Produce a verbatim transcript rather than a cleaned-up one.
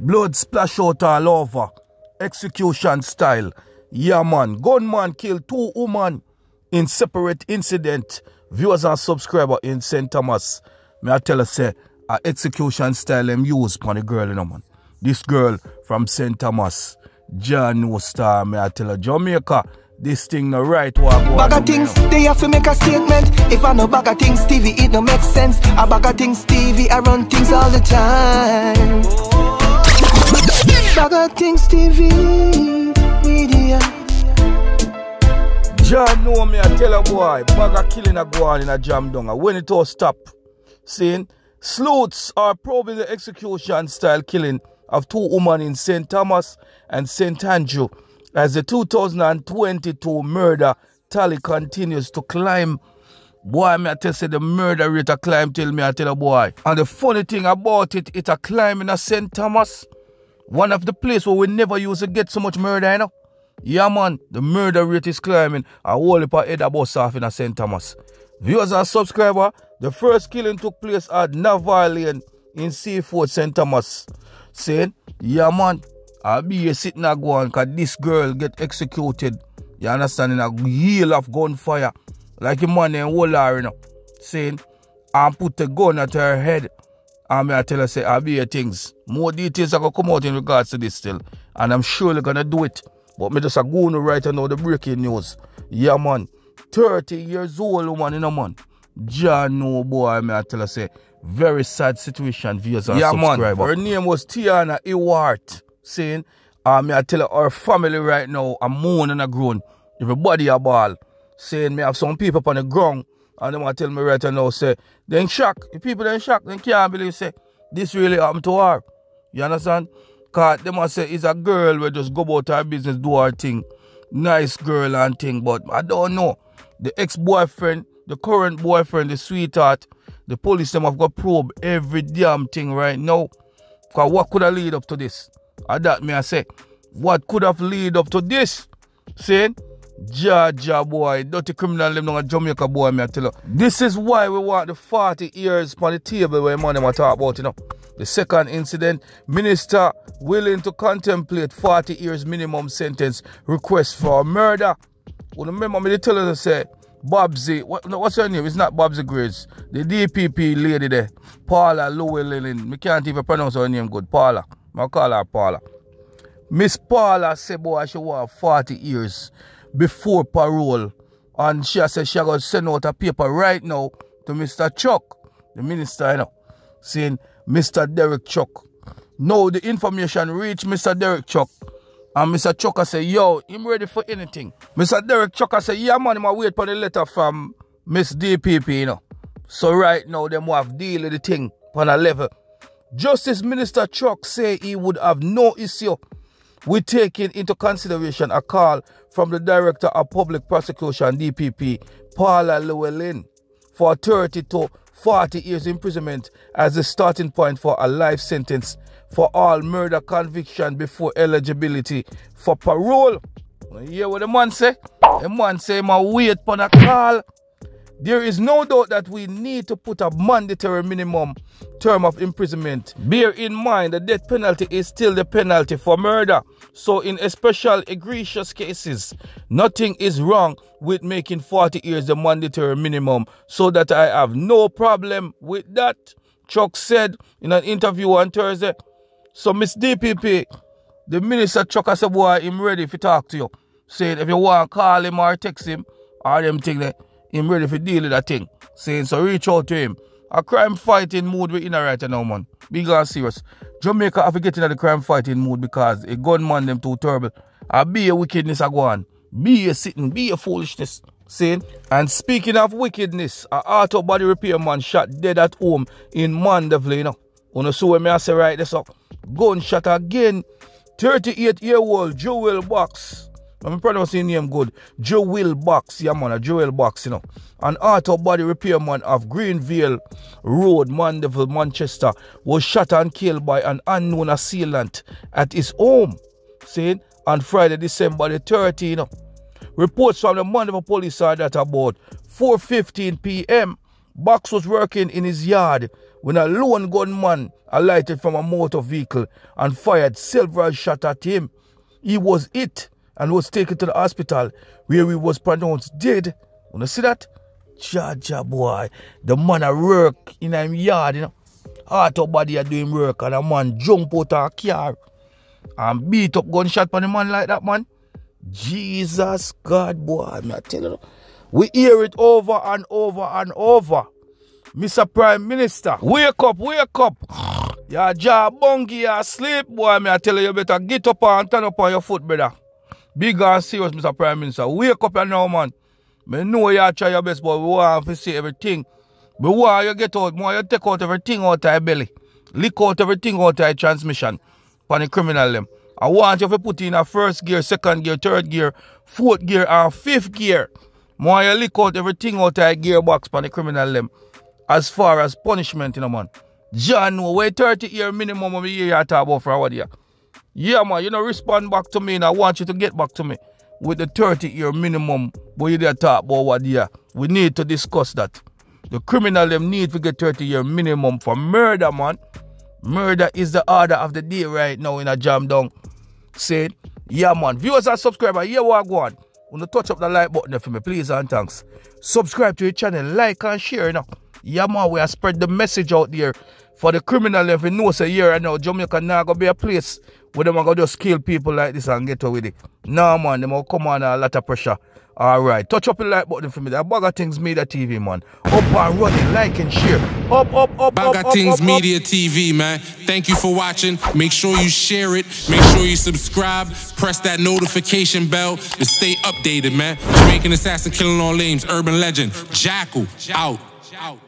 Blood splash out all over. Execution style. Yeah, man. Gunman killed two women in separate incident. Viewers and subscribers in Saint Thomas. May I tell us, say, a execution style them use upon the girl, you know, man. This girl from Saint Thomas. John Star, may I tell her, Jamaica. This thing no right what BaggaThingz, they have to make a statement. If I know BaggaThingz T V, it no make sense. I BaggaThingz T V, I run things all the time. BaggaThingz T V Media. John know me, I tell a boy, bagga killing a guan in a jam donga. When it all stop, saying sleuths are probing the execution style killing of two women in Saint Thomas and Saint Andrew. As the two thousand twenty-two murder tally continues to climb, boy, me I tell you, the murder rate a climb till me I tell a boy. And the funny thing about it, it a climb in a Saint Thomas, one of the place where we never used to get so much murder, you know. Yeah, man, the murder rate is climbing. A whole heap of head a bust off in a Saint Thomas. Viewers and subscribers, the first killing took place at Navalian in Seaford, Saint Thomas. Saying, yeah, man. I be sitting a go on cause this girl get executed. You understand, in a heel of gunfire. Like a man in Wola, you know. Saying, I put the gun at her head. And I tell her, say, I be things. More details are gonna come out in regards to this still. And I'm surely gonna do it. But me just a go on right now the breaking news. Yeah, man. thirty years old woman, you know, man. John no boy, I tell her, say, very sad situation, viewers and yeah, subscribers. Her name was Tiyana Ewart. Saying, uh, me I tell her, our family right now, a moan and a groan. Everybody a ball. Saying, me have some people up on the ground, and them I tell me right now, say, they in shock. The people they in shock, they can't believe, say, this really happened to her. You understand? Because them I say, it's a girl where just go about her business, do her thing. Nice girl and thing, but I don't know. The ex-boyfriend, the current boyfriend, the sweetheart, the police, them have got probe every damn thing right now. Because what could have lead up to this? And that me I say, what could have lead up to this? Saying, Jaja boy, dirty criminal them down in Jamaica boy, me I tell you. This is why we want the forty years on the table where money I talk about, you know. The second incident, minister willing to contemplate forty years minimum sentence request for murder. Well, remember me they tell us I say, Bobsy, what, no, what's her name? It's not Bobsy Grace. The D P P lady there, Paula Llewellyn. Me can't even pronounce her name good, Paula. I call her Paula. Miss Paula said, boy, she was forty years before parole. And she said she going to send out a paper right now to Mister Chuck, the minister, you know, saying, Mister Derek Chuck. Now the information reached Mister Derek Chuck. And Mister Chuck said, yo, I'm ready for anything. Mister Derek Chuck said, yeah, man, I'm going to wait for the letter from Miss D P P, you know. So right now, them have deal with the thing on a level. Justice Minister Chuck said he would have no issue with taking into consideration a call from the Director of Public Prosecution, D P P, Paula Llewellyn, for thirty to forty years imprisonment as the starting point for a life sentence for all murder conviction before eligibility for parole. You hear what the man say? The man say, my wait for a call. There is no doubt that we need to put a mandatory minimum term of imprisonment. Bear in mind the death penalty is still the penalty for murder. So in especially egregious cases, nothing is wrong with making forty years the mandatory minimum. So that I have no problem with that, Chuck said in an interview on Thursday. So Miss D P P, the minister Chuck, I said, boy, I'm ready to talk to you. Saying if you want to call him or text him or them thing that. Him ready for deal with that thing. Saying so reach out to him. A crime fighting mood we in a right now, man. Be gone serious. Jamaica have to get into the crime fighting mood because a gunman them too terrible. I be a wickedness a go on. Be a sitting, be a foolishness. Saying, and speaking of wickedness, a auto body repair man shot dead at home in Mandeville, you know. Wanna see what me I say right this up. Gunshot again. thirty-eight-year-old Joel Box. I'm pronouncing his name good. Joel Box, yeah man, a Joel Box, you know. An auto body repairman of Greenville Road, Mandeville, Manchester, was shot and killed by an unknown assailant at his home, saying, on Friday, December the thirteenth, you know. Reports from the Mandeville police are that about four fifteen p m, Box was working in his yard when a lone gunman alighted from a motor vehicle and fired several shots at him. He was hit and was taken to the hospital where he was pronounced dead. Wanna see that? Jaja boy, the man a work in him yard, you know. Heart of body a doing work and a man jump out of a car and beat up gunshot on the man like that, man. Jesus God boy, I'm telling you. We hear it over and over and over. Mister Prime Minister, wake up, wake up. Your jaw bungy, you asleep, boy. Me I tell you, you better get up and turn up on your foot, brother. Big and serious, Mister Prime Minister. Wake up now, man. Me know you try your best, but we want to see everything. But why you get out, more you take out everything out of your belly. Lick out everything out of your transmission. For the criminal them. I want you to put in a first gear, second gear, third gear, fourth gear, and fifth gear. More you lick out everything out of your gearbox for the criminal them. As far as punishment, you know, man. John, we thirty year minimum of the year you talk about for our dear. Yeah, man, you know, respond back to me and I want you to get back to me with the thirty year minimum where you talk about what year. We need to discuss that. The criminal them need to get thirty year minimum for murder, man. Murder is the order of the day right now in a jam down. Said, yeah, man. Viewers and subscribers, yeah, what go on? Wanna touch up the like button for me, please and thanks. Subscribe to your channel, like and share, you know. Yeah, man, we have spread the message out there for the criminal left. You know, say, yeah, I know Jamaica now going to be a place where they're going to just kill people like this and get away with it. Nah, man, they're going to come on a lot of pressure. All right, touch up the like button for me. That BaggaThingz Media T V, man. Up and running, like and share. Up, up, up, up, BaggaThingz up, up, Media up. T V, man. Thank you for watching. Make sure you share it. Make sure you subscribe. Press that notification bell to stay updated, man. Jamaican assassin killing all names. Urban legend. Jackal out. Out.